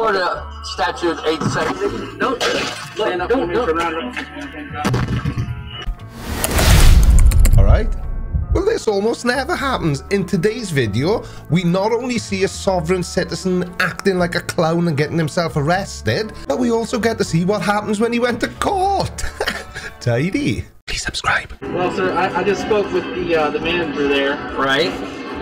Florida Statute 870. Don't. Alright. Well, this almost never happens. In today's video, we not only see a sovereign citizen acting like a clown and getting himself arrested, but we also get to see what happens when he went to court. Tidy. Please subscribe. Well, sir, I just spoke with the manager there. Right.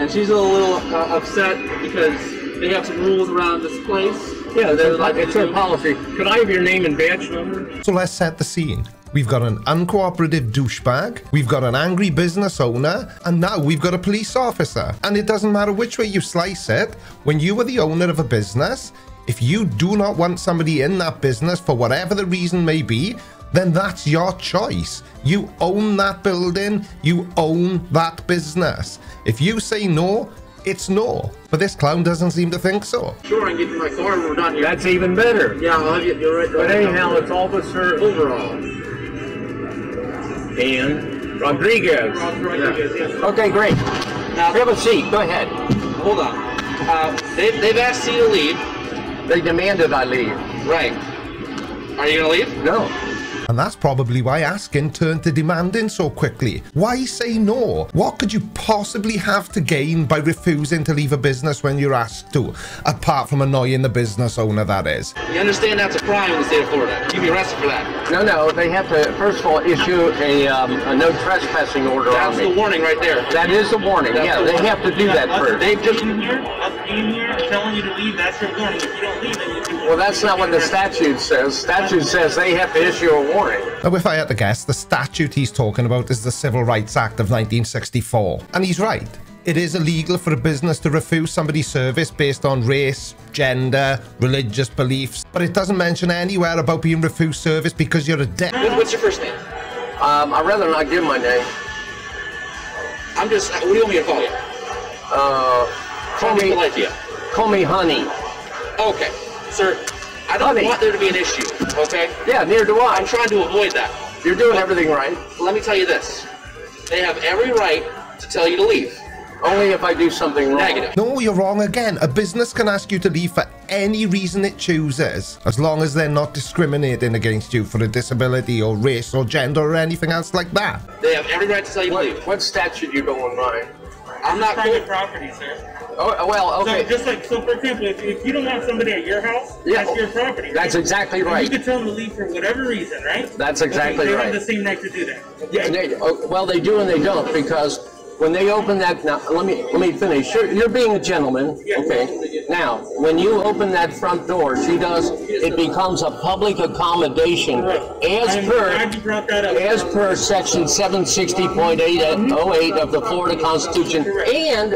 And she's a little upset because they have some rules around this place. Yeah, it's their policy. Could I have your name and badge number? So let's set the scene. We've got an uncooperative douchebag, we've got an angry business owner, and now we've got a police officer. And it doesn't matter which way you slice it, when you are the owner of a business, if you do not want somebody in that business for whatever the reason may be, then that's your choice. You own that building, you own that business. If you say no, it's no. But this clown doesn't seem to think so. Sure, I can get in my car and we're done here. That's even better. Yeah, I'll get you right. But anyhow, it's all but her overall. And Rodriguez. Rodriguez, yeah. Yes. Okay, great. Now, grab a seat. Go ahead. Hold on. They've asked you to leave. They demanded I leave. Right. Are you going to leave? No. And that's probably why asking turned to demanding so quickly. Why say no? What could you possibly have to gain by refusing to leave a business when you're asked to? Apart from annoying the business owner, that is. You understand that's a crime in the state of Florida. You'd be arrested for that. No, no. They have to, first of all, issue a no trespassing order on me. That's the warning right there. That is a warning. Yeah, they have to do that first. They've just been here telling you to leave. That's your warning. If you don't leave it, you can... Well, that's not what the statute says. Statute says they have to issue a warning. Now, if I had to guess, the statute he's talking about is the Civil Rights Act of 1964. And he's right. It is illegal for a business to refuse somebody's service based on race, gender, religious beliefs. But it doesn't mention anywhere about being refused service because you're a dick. What's your first name? I'd rather not give my name. I'm just... What do you want me to call you? Call me honey. Okay. Sir... I don't want there to be an issue, okay? Yeah, neither do I. I'm trying to avoid that. You're doing everything right. Let me tell you this. They have every right to tell you to leave. Only if I do something wrong. Negative. No, you're wrong again. A business can ask you to leave for any reason it chooses, as long as they're not discriminating against you for a disability or race or gender or anything else like that. They have every right to tell you to leave. What statute are you going by? I'm not private property, sir. Oh, well, okay. So, for example, if you don't want somebody at your house, that's your property. Right? That's exactly right. And you can tell them to leave for whatever reason, right? That's exactly right. They have the same right to do that. Okay? Yeah, well, they do and they don't, because when they open that, now let me finish. You're being a gentleman, okay? Now, when you open that front door, she does. It becomes a public accommodation, as per Section 760.808 of the Florida Constitution. And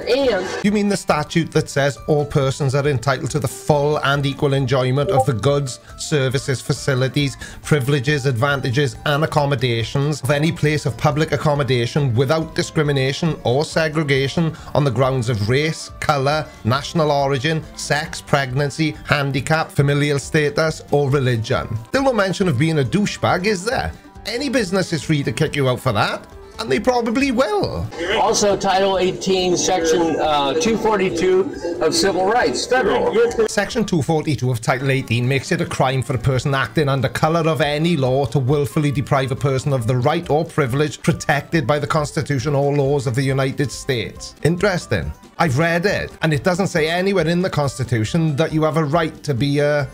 you mean the statute that says all persons are entitled to the full and equal enjoyment of the goods, services, facilities, privileges, advantages, and accommodations of any place of public accommodation without discrimination or segregation on the grounds of race, color, national origin, sex, pregnancy, handicap, familial status, or religion. Still no mention of being a douchebag, is there? Any business is free to kick you out for that, and they probably will. Also, Title 18, Section 242 of Civil Rights, federal. Section 242 of Title 18 makes it a crime for a person acting under color of any law to willfully deprive a person of the right or privilege protected by the Constitution or laws of the United States. Interesting. I've read it, and it doesn't say anywhere in the Constitution that you have a right to be a...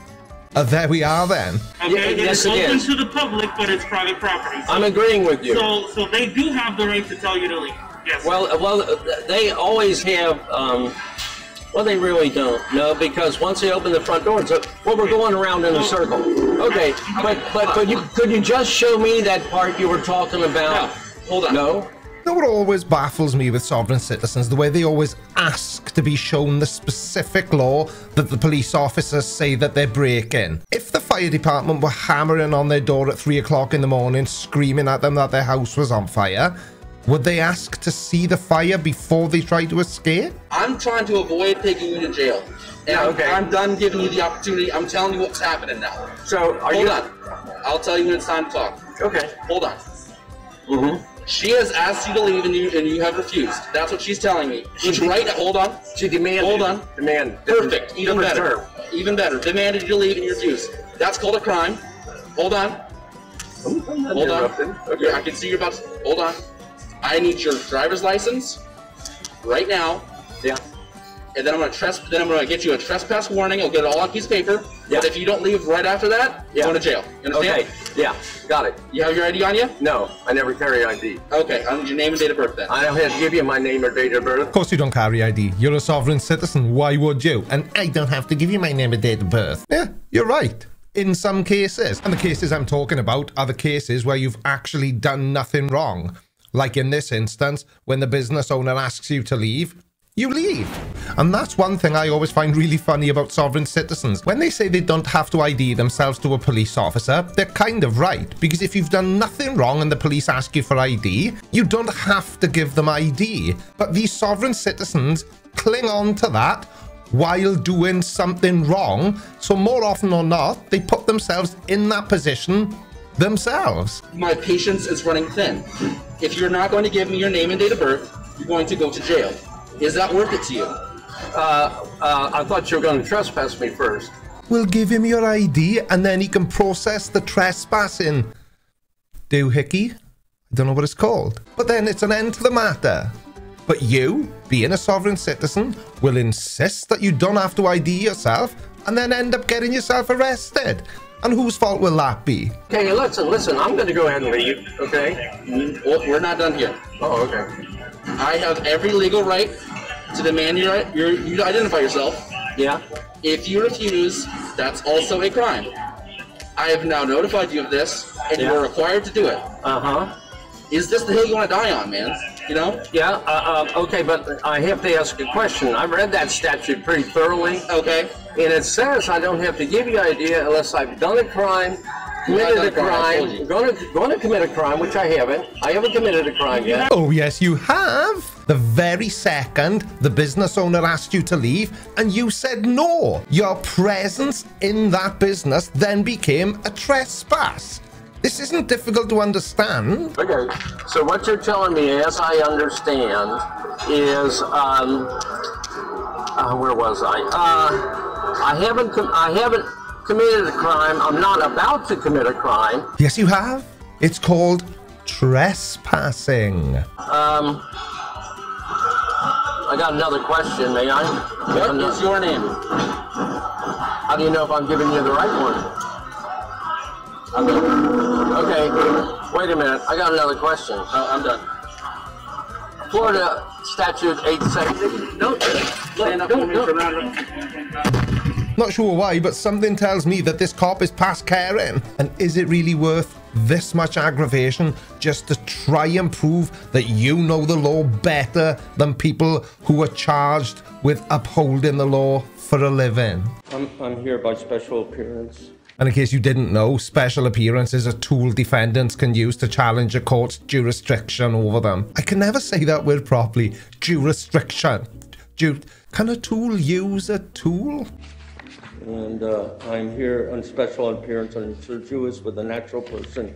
there we are then. Okay, yes, it's open to the public, but it's private property. So I'm agreeing with you. So they do have the right to tell you to leave. Yes. Well, they always have. Well, they really don't. No, because once they open the front door, so we're going around in a circle. Okay, but could you just show me that part you were talking about? No. Hold on. No. You know what always baffles me with sovereign citizens? The way they always ask to be shown the specific law that the police officers say that they're breaking. If the fire department were hammering on their door at 3 o'clock in the morning, screaming at them that their house was on fire, would they ask to see the fire before they try to escape? I'm trying to avoid taking you to jail. And I'm done giving you the opportunity. I'm telling you what's happening now. So, hold on. I'll tell you when it's time to talk. Okay. Hold on. Mm-hmm. She has asked you to leave, and you have refused. That's what she's telling me. She's right. Hold on. She demanded. Hold on. Demand. Perfect. Even better. Term. Even better. Demanded you to leave, and you refused. That's called a crime. Hold on. Hold on. Okay. I can see you're about to. Hold on. I need your driver's license right now. Yeah. And then I'm gonna get you a trespass warning. I'll get it all on piece of paper. Yeah. But if you don't leave right after that, yeah, you're going to jail. You understand? Okay. Yeah. Got it. You have your ID on you? No, I never carry ID. Okay. I need your name and date of birth then. I don't have to give you my name or date of birth. Of course you don't carry ID. You're a sovereign citizen. Why would you? And I don't have to give you my name and date of birth. Yeah, you're right. In some cases. And the cases I'm talking about are the cases where you've actually done nothing wrong. Like in this instance, when the business owner asks you to leave, you leave. And that's one thing I always find really funny about sovereign citizens. When they say they don't have to ID themselves to a police officer, they're kind of right. Because if you've done nothing wrong and the police ask you for ID, you don't have to give them ID. But these sovereign citizens cling on to that while doing something wrong. So more often than not, they put themselves in that position themselves. My patience is running thin. If you're not going to give me your name and date of birth, you're going to go to jail. Is that worth it to you? I thought you were going to trespass me first. We'll give him your ID and then he can process the trespassing doohickey. I don't know what it's called. But then it's an end to the matter. But you, being a sovereign citizen, will insist that you don't have to ID yourself and then end up getting yourself arrested. And whose fault will that be? Okay, listen, I'm going to go ahead and leave, okay? Well, we're not done here. Oh, okay. I have every legal right to demand you to identify yourself. Yeah. If you refuse, that's also a crime. I have now notified you of this, and yeah, you are required to do it. Uh-huh. Is this the hill you want to die on, man? You know? Yeah, okay, but I have to ask a question. I've read that statute pretty thoroughly. Okay. And it says I don't have to give you ID unless I've done a crime, going to commit a crime, which I haven't. I haven't committed a crime yet. Oh, yes, you have. The very second the business owner asked you to leave and you said no, your presence in that business then became a trespass. This isn't difficult to understand. Okay, so what you're telling me, as I understand, is, where was I? I haven't committed a crime. I'm not about to commit a crime. Yes, you have. It's called trespassing. I got another question, may I? What is your name? How do you know if I'm giving you the right one? Okay. Wait a minute. I got another question. I'm done. Florida Statute 870. No. Stand up for me for round. Not sure why, but something tells me that this cop is past caring. And is it really worth this much aggravation just to try and prove that you know the law better than people who are charged with upholding the law for a living? I'm here by special appearance. And in case you didn't know, special appearance is a tool defendants can use to challenge a court's jurisdiction over them. I can never say that word properly. Jurisdiction. Can a tool use a tool? And I'm here on special appearance on insurduous with a natural person,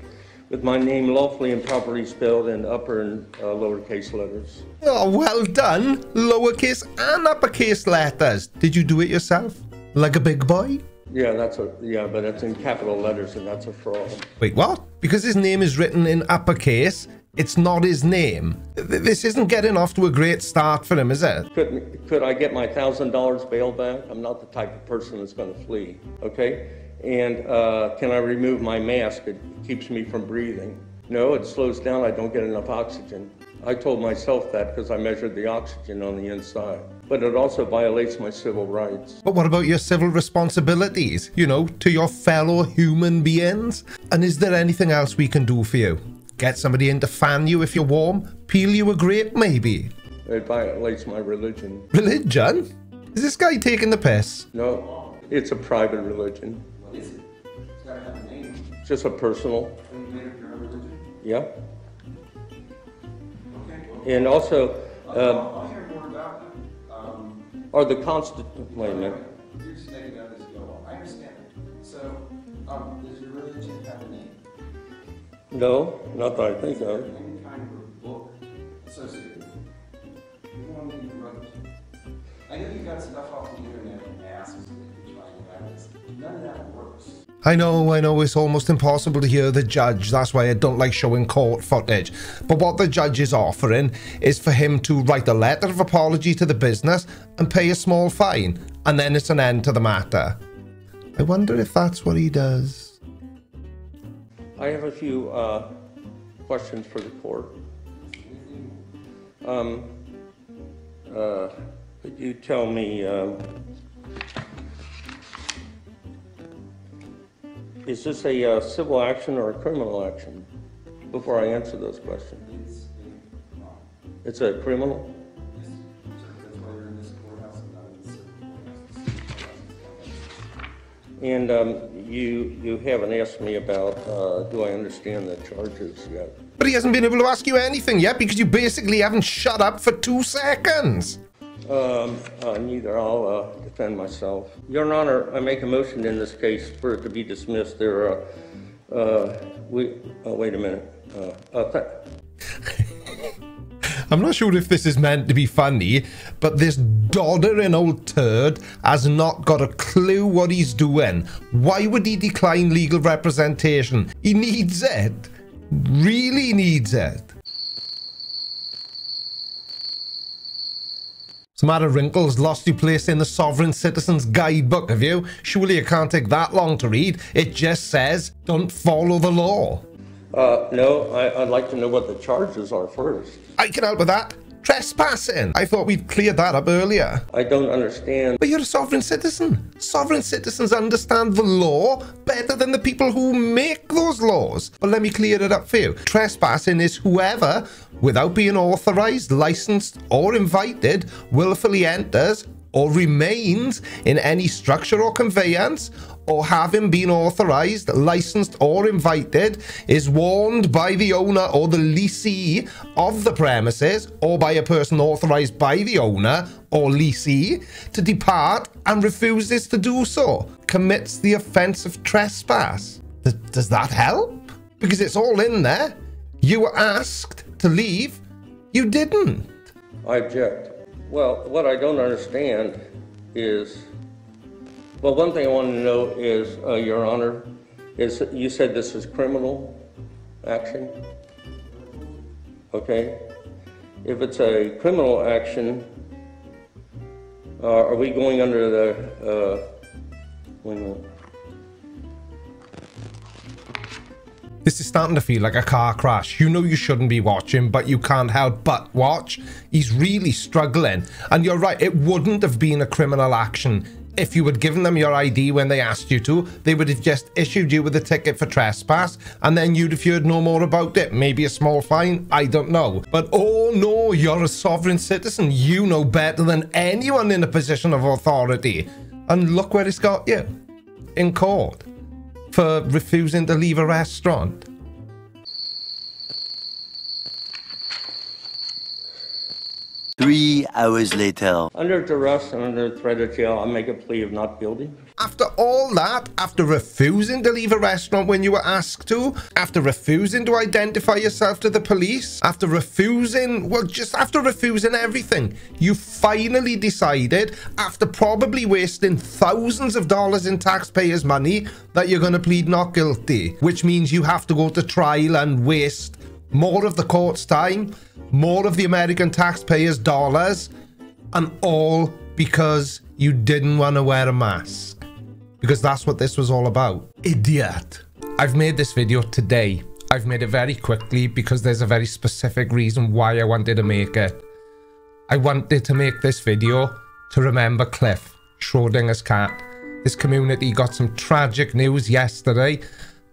with my name lawfully and properly spelled in upper and lowercase letters. Oh, well done. Lowercase and uppercase letters. Did you do it yourself? Like a big boy? Yeah, but that's in capital letters and that's a fraud. Wait, what? Because his name is written in uppercase, it's not his name. This isn't getting off to a great start for him, is it? Could I get my $1,000 bail back? I'm not the type of person that's going to flee, okay? And can I remove my mask? It keeps me from breathing. No, it slows down. I don't get enough oxygen. I told myself that because I measured the oxygen on the inside. But it also violates my civil rights. But what about your civil responsibilities, you know, to your fellow human beings? And is there anything else we can do for you? Get somebody in to fan you if you're warm, peel you a grape maybe. It violates my religion. Religion? Is this guy taking the piss? No, it's a private religion. What is it? It's gotta have a name. Just a personal. Yeah. Okay. And also, I'll hear more about that. Are the constant... Wait a minute. You're just making up this deal. I understand. So, does your religion have a name? No, not that I think of. associated with it. You're the one who wrote it. I know you got stuff off the internet and asked that you're trying to practice. None of that works. I know, it's almost impossible to hear the judge. That's why I don't like showing court footage. But what the judge is offering is for him to write a letter of apology to the business and pay a small fine. And then it's an end to the matter. I wonder if that's what he does. I have a few questions for the court. Could you tell me... is this a civil action or a criminal action? Before I answer those questions. It's a criminal? Yes. That's why you're in this courthouse and not in the civil courthouse. And you haven't asked me about, do I understand the charges yet? But he hasn't been able to ask you anything yet because you basically haven't shut up for 2 seconds. Neither. I'll defend myself. Your Honor, I make a motion in this case for it to be dismissed. There are, wait a minute. I'm not sure if this is meant to be funny, but this doddering old turd has not got a clue what he's doing. Why would he decline legal representation? He needs it. Really needs it. Samara Wrinkle's lost your place in the Sovereign Citizen's Guidebook, have you? Surely you can't take that long to read. It just says, don't follow the law. No, I'd like to know what the charges are first. I can help with that. Trespassing. I thought we'd cleared that up earlier. I don't understand. But you're a sovereign citizen. Sovereign citizens understand the law better than the people who make those laws. But let me clear it up for you. Trespassing is whoever, without being authorized, licensed, or invited, willfully enters or remains in any structure or conveyance, or having been authorized, licensed, or invited, is warned by the owner or the leasee of the premises, or by a person authorized by the owner or leasee to depart and refuses to do so, commits the offense of trespass. Does that help? Because it's all in there. You were asked to leave. You didn't. I object. Well, what I don't understand is, well, one thing I want to know is, Your Honor, is you said this is criminal action? Okay. If it's a criminal action, are we going under the, This is starting to feel like a car crash. You know you shouldn't be watching, but you can't help but watch. He's really struggling. And you're right, it wouldn't have been a criminal action. If you had given them your ID when they asked you to, they would have just issued you with a ticket for trespass, and then you'd have heard no more about it. Maybe a small fine, I don't know. But oh no, you're a sovereign citizen. You know better than anyone in a position of authority. And look where it's got you. In court. For refusing to leave a restaurant. "3 hours later. Under duress and under threat of jail, I make a plea of not guilty. After all that, after refusing to leave a restaurant when you were asked to, after refusing to identify yourself to the police, after refusing, well, just after refusing everything, you finally decided, after probably wasting thousands of dollars in taxpayers' money, that you're going to plead not guilty, which means you have to go to trial and waste more of the court's time, more of the American taxpayers' dollars, and all because you didn't want to wear a mask. Because that's what this was all about. Idiot. I've made this video today. I've made it very quickly because there's a very specific reason why I wanted to make it. I wanted to make this video to remember Cliff Schrodinger's cat. This community got some tragic news yesterday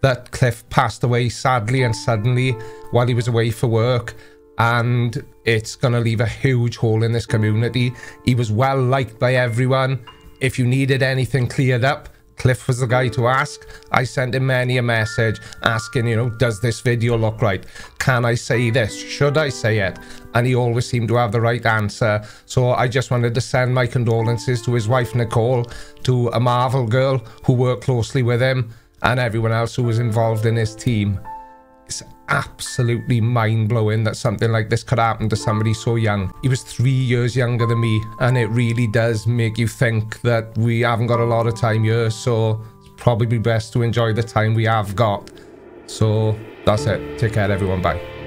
that Cliff passed away sadly and suddenly while he was away for work, and it's gonna leave a huge hole in this community. He was well liked by everyone. If you needed anything cleared up, Cliff was the guy to ask. I sent him many a message asking, you know, does this video look right? Can I say this? Should I say it? And he always seemed to have the right answer. So I just wanted to send my condolences to his wife, Nicole, to a Marvel girl who worked closely with him, and everyone else who was involved in his team. It's absolutely mind-blowing that something like this could happen to somebody so young. He was 3 years younger than me, and it really does make you think that we haven't got a lot of time here, so it's probably best to enjoy the time we have got. So that's it. Take care, everyone. Bye.